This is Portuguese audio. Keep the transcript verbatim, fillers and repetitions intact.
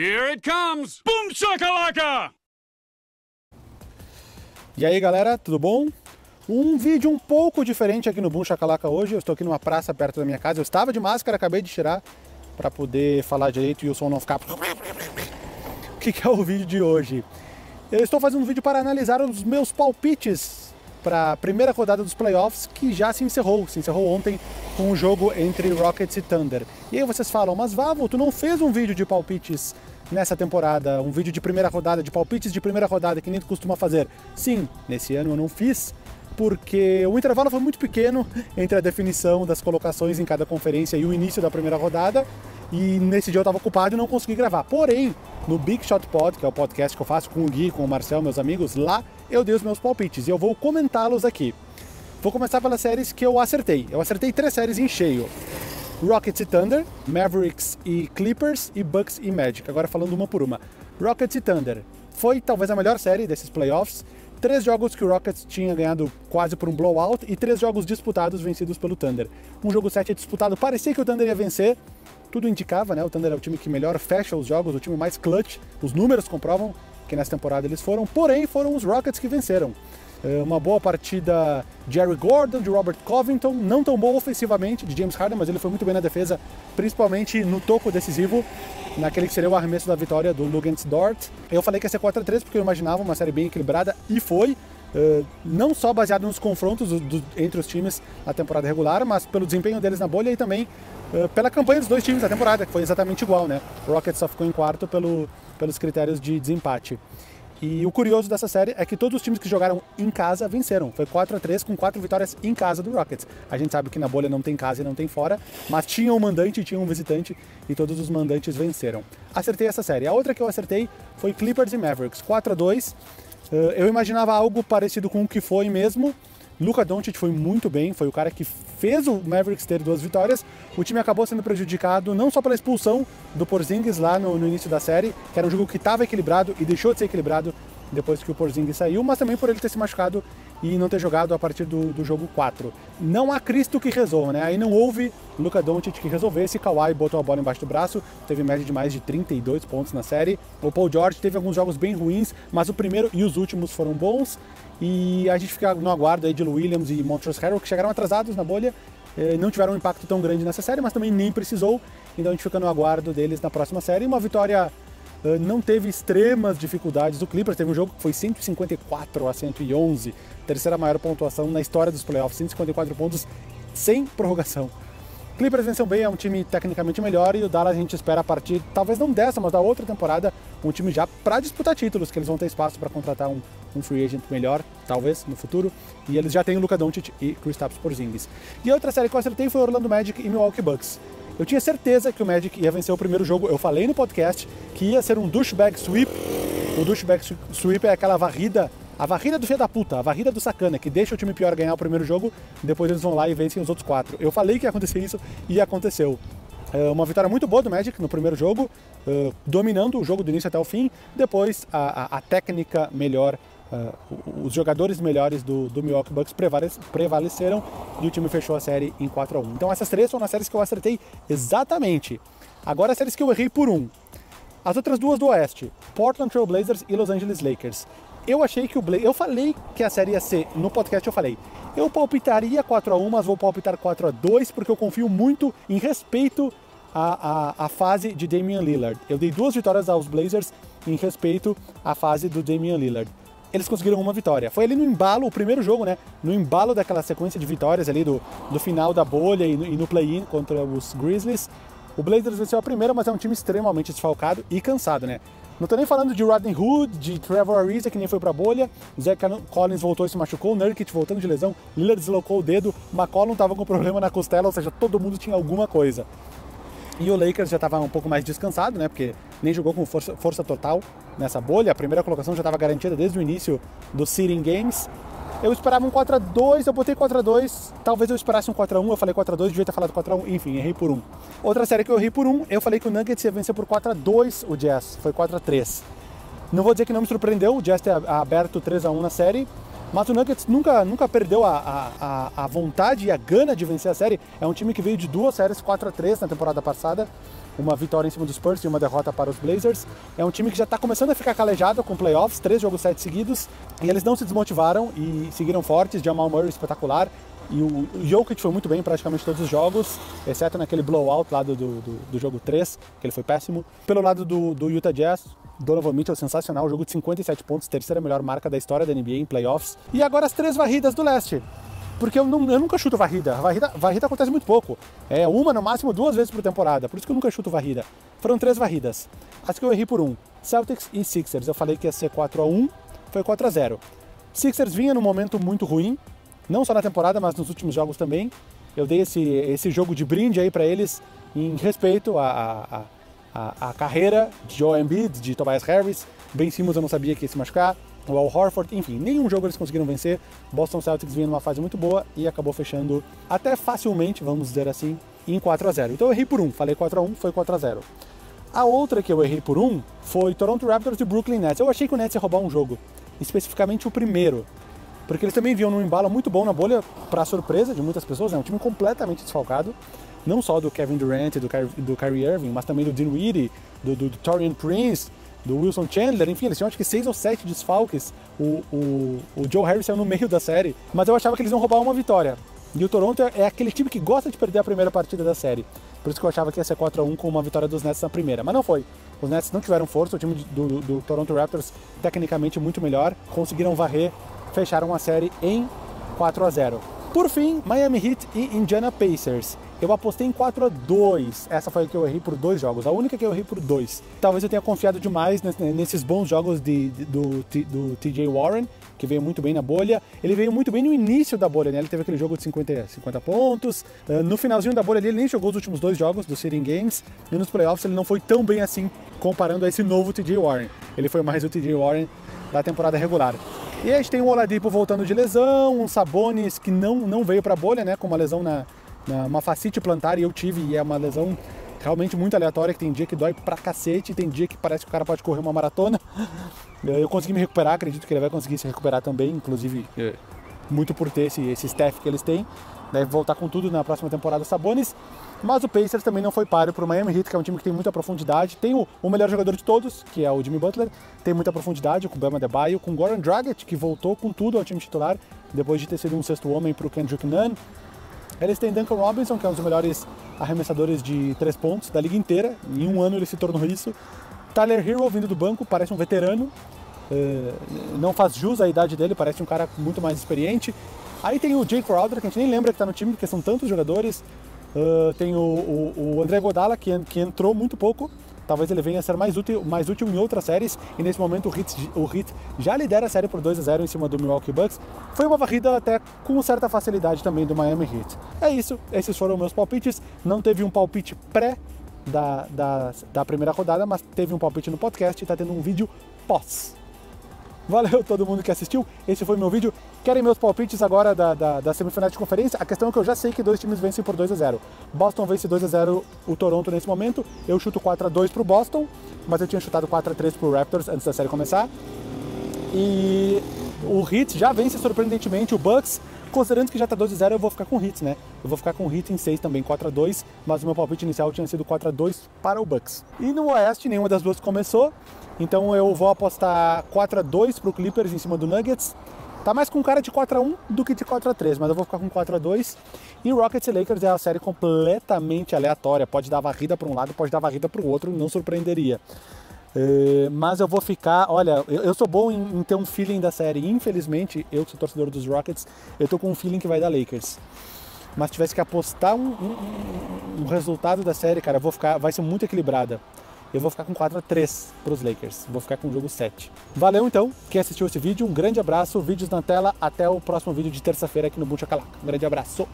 Here it comes! Boom Shakalaka! E aí galera, tudo bom? Um vídeo um pouco diferente aqui no Boom Shakalaka hoje. Eu estou aqui numa praça perto da minha casa. Eu estava de máscara, acabei de tirar para poder falar direito e o som não ficar... O que é o vídeo de hoje? Eu estou fazendo um vídeo para analisar os meus palpites para a primeira rodada dos playoffs, que já se encerrou, se encerrou ontem com o jogo entre Rockets e Thunder. E aí vocês falam, mas Vavo, tu não fez um vídeo de palpites nessa temporada, um vídeo de primeira rodada, de palpites de primeira rodada, que nem tu costuma fazer. Sim, nesse ano eu não fiz, porque o intervalo foi muito pequeno entre a definição das colocações em cada conferência e o início da primeira rodada, e nesse dia eu estava ocupado e não consegui gravar. Porém, no Big Shot Pod, que é o podcast que eu faço com o Gui, com o Marcel, meus amigos, lá eu dei os meus palpites e eu vou comentá-los aqui. Vou começar pelas séries que eu acertei. Eu acertei três séries em cheio. Rockets e Thunder, Mavericks e Clippers e Bucks e Magic. Agora falando uma por uma. Rockets e Thunder. Foi talvez a melhor série desses playoffs. Três jogos que o Rockets tinha ganhado quase por um blowout e três jogos disputados vencidos pelo Thunder. Um jogo sete disputado, parecia que o Thunder ia vencer. Tudo indicava, né? O Thunder é o time que melhor fecha os jogos, o time mais clutch. Os números comprovam que nessa temporada eles foram, porém foram os Rockets que venceram. Uma boa partida de Jerry Gordon, de Robert Covington, não tão boa ofensivamente de James Harden, mas ele foi muito bem na defesa, principalmente no toco decisivo, naquele que seria o arremesso da vitória do Lugans Dort. Eu falei que ia ser quatro a três porque eu imaginava uma série bem equilibrada, e foi, uh, não só baseado nos confrontos do, do, entre os times na temporada regular, mas pelo desempenho deles na bolha e também uh, pela campanha dos dois times na temporada, que foi exatamente igual, né? O Rockets só ficou em quarto pelo, pelos critérios de desempate. E o curioso dessa série é que todos os times que jogaram em casa venceram. Foi quatro a três com quatro vitórias em casa do Rockets. A gente sabe que na bolha não tem casa e não tem fora, mas tinha um mandante e tinha um visitante e todos os mandantes venceram. Acertei essa série. A outra que eu acertei foi Clippers e Mavericks, quatro a dois. Eu imaginava algo parecido com o que foi mesmo. Luka Doncic foi muito bem, foi o cara que fez o Mavericks ter duas vitórias. O time acabou sendo prejudicado não só pela expulsão do Porzingis lá no, no início da série, que era um jogo que estava equilibrado e deixou de ser equilibrado depois que o Porzingis saiu, mas também por ele ter se machucado e não ter jogado a partir do, do jogo quatro. Não há Cristo que resolva, né? Aí não houve Luka Doncic que resolvesse, Kawhi botou a bola embaixo do braço, teve média de mais de trinta e dois pontos na série. O Paul George teve alguns jogos bem ruins, mas o primeiro e os últimos foram bons, e a gente fica no aguardo aí de Lou Williams e Montrezl Harrell, que chegaram atrasados na bolha, não tiveram um impacto tão grande nessa série, mas também nem precisou, então a gente fica no aguardo deles na próxima série. Uma vitória... não teve extremas dificuldades do Clippers, teve um jogo que foi cento e cinquenta e quatro a cento e onze, terceira maior pontuação na história dos playoffs, cento e cinquenta e quatro pontos sem prorrogação. Clippers venceu bem, é um time tecnicamente melhor, e o Dallas a gente espera a partir, talvez não dessa, mas da outra temporada, um time já para disputar títulos, que eles vão ter espaço para contratar um, um free agent melhor, talvez, no futuro, e eles já têm o Luka Doncic e Kristaps Porzingis. E a outra série que eu acertei foi Orlando Magic e Milwaukee Bucks. Eu tinha certeza que o Magic ia vencer o primeiro jogo, eu falei no podcast que ia ser um douchebag sweep. O douchebag sweep é aquela varrida, a varrida do filho da puta, a varrida do sacana, que deixa o time pior ganhar o primeiro jogo, depois eles vão lá e vencem os outros quatro. Eu falei que ia acontecer isso e aconteceu. Uma vitória muito boa do Magic no primeiro jogo, dominando o jogo do início até o fim, depois a, a, a técnica melhor, Uh, os jogadores melhores do, do Milwaukee Bucks prevaleceram e o time fechou a série em quatro a um. Então essas três foram as séries que eu acertei exatamente. Agora as séries que eu errei por um. As outras duas do Oeste, Portland Trail Blazers e Los Angeles Lakers. Eu achei que o Blazers... Eu falei que a série ia ser... No podcast eu falei, eu palpitaria quatro a um, mas vou palpitar quatro a dois porque eu confio muito em respeito à, à, à fase de Damian Lillard. Eu dei duas vitórias aos Blazers em respeito à fase do Damian Lillard. Eles conseguiram uma vitória. Foi ali no embalo, o primeiro jogo, né? No embalo daquela sequência de vitórias ali do, do final da bolha e no, e no play-in contra os Grizzlies. O Blazers venceu a primeira, mas é um time extremamente desfalcado e cansado, né? Não tô nem falando de Rodney Hood, de Trevor Ariza, que nem foi pra bolha. Zach Collins voltou e se machucou. Nurkic voltando de lesão. Lillard deslocou o dedo. McCollum tava com problema na costela, ou seja, todo mundo tinha alguma coisa. E o Lakers já estava um pouco mais descansado, né? Porque nem jogou com força, força total nessa bolha. A primeira colocação já estava garantida desde o início do Seeding Games. Eu esperava um quatro a dois, eu botei quatro a dois. Talvez eu esperasse um quatro a um, eu falei quatro a dois, devia ter falado quatro a um. Enfim, errei por um. Outra série que eu errei por um, eu falei que o Nuggets ia vencer por quatro a dois o Jazz. Foi quatro a três. Não vou dizer que não me surpreendeu, o Jazz ter aberto três a um na série. Mas o Nuggets nunca, nunca perdeu a, a, a vontade e a gana de vencer a série. É um time que veio de duas séries quatro a três na temporada passada. uma vitória em cima dos Spurs e uma derrota para os Blazers. É um time que já está começando a ficar calejado com playoffs, três jogos sete seguidos, e eles não se desmotivaram e seguiram fortes. Jamal Murray espetacular, e o Jokic foi muito bem em praticamente todos os jogos, exceto naquele blowout lá do, do, do jogo três, que ele foi péssimo. Pelo lado do, do Utah Jazz, Donovan Mitchell sensacional, um jogo de cinquenta e sete pontos, terceira melhor marca da história da N B A em playoffs. E agora as três varridas do leste, porque eu, não, eu nunca chuto varrida. varrida, varrida acontece muito pouco, é uma no máximo duas vezes por temporada, por isso que eu nunca chuto varrida. Foram três varridas, acho que eu errei por um, Celtics e Sixers, eu falei que ia ser quatro a um, foi quatro a zero. Sixers vinha num momento muito ruim, não só na temporada, mas nos últimos jogos também. Eu dei esse, esse jogo de brinde aí para eles em respeito à, à, à, à carreira de Joel Embiid, de Tobias Harris, Ben Simmons eu não sabia que ia se machucar, o Al Horford, enfim, nenhum jogo eles conseguiram vencer. Boston Celtics vinha numa fase muito boa e acabou fechando até facilmente, vamos dizer assim, em quatro a zero. Então eu errei por um, falei quatro a um, foi quatro a zero. A outra que eu errei por um foi Toronto Raptors e Brooklyn Nets. Eu achei que o Nets ia roubar um jogo, especificamente o primeiro, porque eles também vinham num embalo muito bom na bolha, para surpresa de muitas pessoas, é né? um time completamente desfalcado, não só do Kevin Durant e do, Ky do Kyrie Irving, mas também do Dinwiddie, do, do, do Torian Prince, do Wilson Chandler, enfim, eles tinham acho que seis ou sete desfalques, o, o, o Joe Harris saiu no meio da série, mas eu achava que eles iam roubar uma vitória, e o Toronto é aquele time que gosta de perder a primeira partida da série, por isso que eu achava que ia ser quatro a um com uma vitória dos Nets na primeira, mas não foi. Os Nets não tiveram força, o time do, do, do Toronto Raptors tecnicamente muito melhor, conseguiram varrer, fecharam a série em quatro a zero. Por fim, Miami Heat e Indiana Pacers. Eu apostei em quatro a dois. Essa foi a que eu errei por dois jogos, a única que eu errei por dois. Talvez eu tenha confiado demais nesses bons jogos de, de, do, do T J Warren, que veio muito bem na bolha. Ele veio muito bem no início da bolha, né? Ele teve aquele jogo de cinquenta pontos. No finalzinho da bolha, ele nem jogou os últimos dois jogos do Seeding Games. E nos playoffs, ele não foi tão bem assim, comparando a esse novo T J Warren. Ele foi mais o T J Warren da temporada regular. E a gente tem o Oladipo voltando de lesão, um Sabonis que não, não veio para a bolha, né? Com uma lesão na, na uma fascite plantar, e eu tive, e é uma lesão realmente muito aleatória, que tem dia que dói pra cacete, tem dia que parece que o cara pode correr uma maratona. Eu consegui me recuperar, acredito que ele vai conseguir se recuperar também, inclusive muito por ter esse, esse staff que eles têm. Deve voltar com tudo na próxima temporada, Sabonis. Mas o Pacers também não foi páreo para o Miami Heat, que é um time que tem muita profundidade. Tem o, o melhor jogador de todos, que é o Jimmy Butler. Tem muita profundidade com o Bama Adebayo, com o Goran Dragic, que voltou com tudo ao time titular, depois de ter sido um sexto homem para o Kendrick Nunn. Eles têm Duncan Robinson, que é um dos melhores arremessadores de três pontos da liga inteira. Em um ano ele se tornou isso. Tyler Herro vindo do banco, parece um veterano. Não faz jus à idade dele, parece um cara muito mais experiente. Aí tem o Jay Crowder, que a gente nem lembra que está no time, porque são tantos jogadores. Uh, tem o, o, o André Godala, que, que entrou muito pouco. Talvez ele venha a ser mais útil, mais útil em outras séries. E nesse momento o Heat, o Heat já lidera a série por dois a zero em cima do Milwaukee Bucks. Foi uma varrida até com certa facilidade também do Miami Heat. É isso, esses foram meus palpites. Não teve um palpite pré da, da, da primeira rodada, mas teve um palpite no podcast e está tendo um vídeo pós. Valeu todo mundo que assistiu, esse foi meu vídeo. Querem meus palpites agora da, da, da semifinal de conferência? A questão é que eu já sei que dois times vencem por dois a zero. Boston vence dois a zero o Toronto nesse momento, eu chuto quatro a dois pro Boston, mas eu tinha chutado quatro a três pro Raptors antes da série começar. E o Heat já vence surpreendentemente o Bucks, considerando que já tá dois a zero, eu vou ficar com o Heat, né? Eu vou ficar com o Heat em seis também, quatro a dois, mas o meu palpite inicial tinha sido quatro a dois para o Bucks. E no Oeste, nenhuma das duas começou. Então eu vou apostar quatro a dois pro Clippers em cima do Nuggets. Tá mais com cara de quatro a um do que de quatro a três, mas eu vou ficar com quatro a dois. E Rockets e Lakers é uma série completamente aleatória. Pode dar varrida para um lado, pode dar varrida para o outro, não surpreenderia. Uh, mas eu vou ficar, olha, eu, eu sou bom em, em ter um feeling da série. Infelizmente, eu que sou torcedor dos Rockets, eu tô com um feeling que vai dar Lakers. Mas se tivesse que apostar um, um, um resultado da série, cara, eu vou ficar, vai ser muito equilibrada. Eu vou ficar com quatro a três para os Lakers, vou ficar com o jogo sete. Valeu então, quem assistiu esse vídeo, um grande abraço, vídeos na tela, até o próximo vídeo de terça-feira aqui no Boom Shakalaka. Um grande abraço!